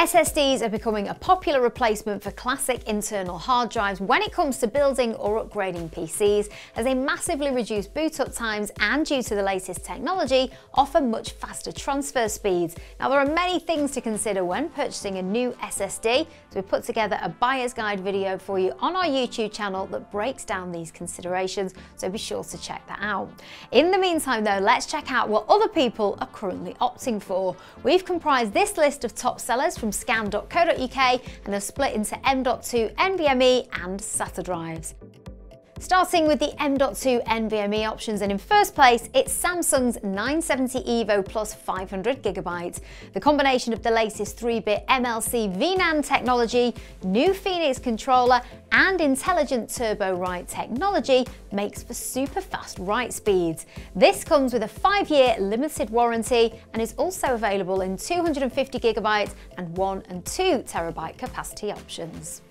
SSDs are becoming a popular replacement for classic internal hard drives when it comes to building or upgrading PCs, as they massively reduce boot-up times and, due to the latest technology, offer much faster transfer speeds. Now, there are many things to consider when purchasing a new SSD, so we put together a buyer's guide video for you on our YouTube channel that breaks down these considerations, so be sure to check that out. In the meantime though, let's check out what other people are currently opting for. We've comprised this list of top sellers from Scan.co.uk and have split into M.2, NVMe and SATA drives. Starting with the M.2 NVMe options, and in first place, it's Samsung's 970 EVO Plus 500GB. The combination of the latest 3-bit MLC V-NAND technology, new Phoenix controller, and intelligent turbo-write technology makes for super fast write speeds. This comes with a 5-year limited warranty and is also available in 250GB and 1 and 2TB capacity options.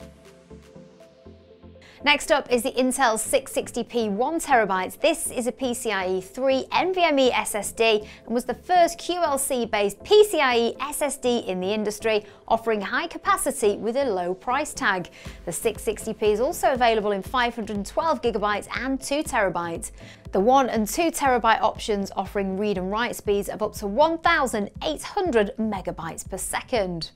Next up is the Intel 660p 1TB. This is a PCIe 3 NVMe SSD and was the first QLC-based PCIe SSD in the industry, offering high capacity with a low price tag. The 660p is also available in 512GB and 2TB. The 1 and 2TB options offering read and write speeds of up to 1,800 megabytes per second.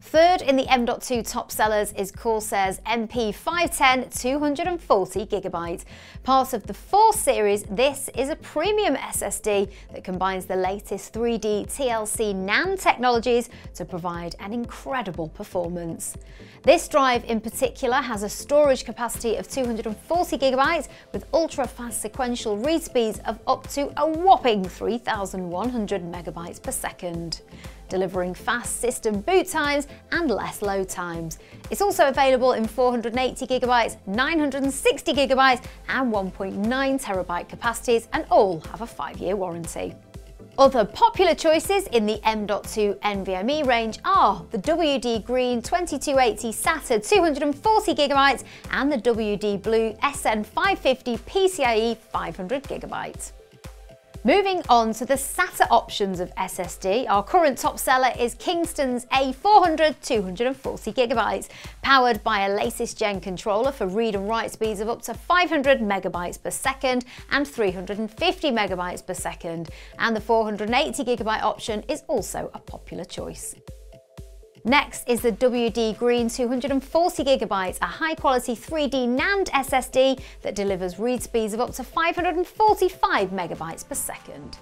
Third in the M.2 top sellers is Corsair's MP510 240GB. Part of the 4 series, this is a premium SSD that combines the latest 3D TLC NAND technologies to provide an incredible performance. This drive in particular has a storage capacity of 240GB with ultra-fast sequential read speeds of up to a whopping 3,100 megabytes per second, delivering fast system boot times and less load times. It's also available in 480GB, 960GB and 1.9TB capacities, and all have a 5-year warranty. Other popular choices in the M.2 NVMe range are the WD Green 2280 SATA 240GB and the WD Blue SN550 PCIe 500GB. Moving on to the SATA options of SSD, our current top seller is Kingston's A400 240GB, powered by a latest gen controller for read and write speeds of up to 500 megabytes per second and 350 megabytes per second, and the 480GB option is also a popular choice. Next is the WD Green 240GB, a high-quality 3D NAND SSD that delivers read speeds of up to 545 megabytes per second.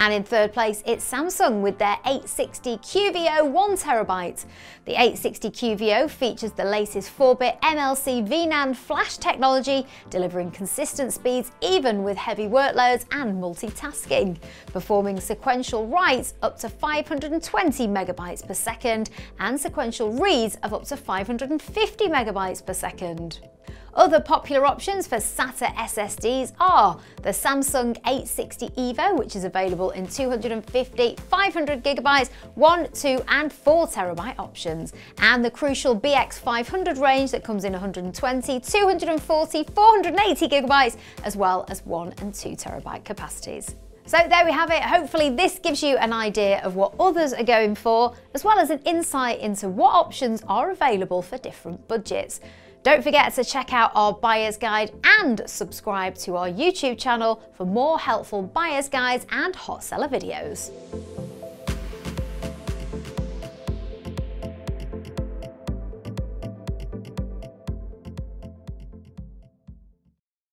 And in third place, it's Samsung with their 860 QVO 1TB. The 860 QVO features the latest 4-bit MLC V-NAND flash technology, delivering consistent speeds even with heavy workloads and multitasking, performing sequential writes up to 520 megabytes per second and sequential reads of up to 550 megabytes per second. Other popular options for SATA SSDs are the Samsung 860 EVO, which is available in 250, 500GB, 1, 2 and 4TB options, and the Crucial BX500 range that comes in 120, 240, 480GB, as well as 1 and 2TB capacities. So there we have it. Hopefully this gives you an idea of what others are going for, as well as an insight into what options are available for different budgets. Don't forget to check out our buyer's guide and subscribe to our YouTube channel for more helpful buyer's guides and hot seller videos.